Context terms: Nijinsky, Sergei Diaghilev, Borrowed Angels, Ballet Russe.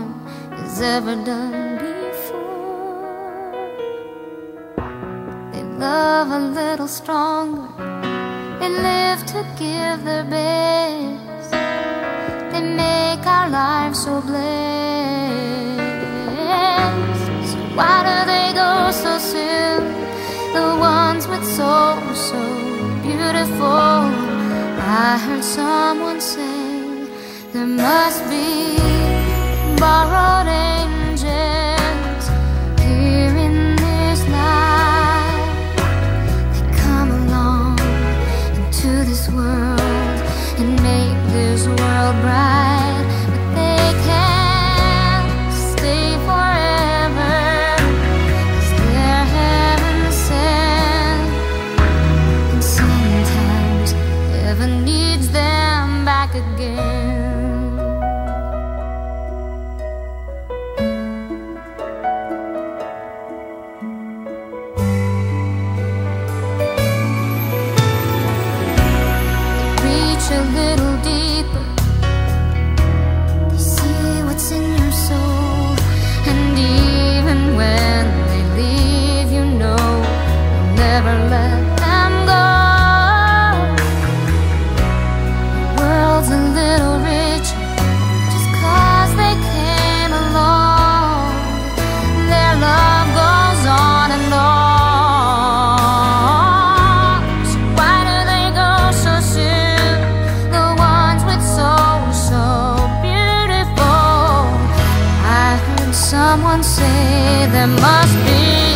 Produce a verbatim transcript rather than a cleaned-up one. done is ever done before. They love a little stronger and live to give their best. They make our lives so blessed. So why do they go so soon? The ones with souls so beautiful. I heard someone say there must be borrowed angels here in this life. They come along into this world and make this world bright, but they can't stay forever, 'cause they're heaven sent. And sometimes heaven needs them back again. A little deeper, they see what's in your soul, and even when they leave, you know you'll never let them go. The world's a little richer just 'cause they came along. Their love goes on and on. Someone say there must be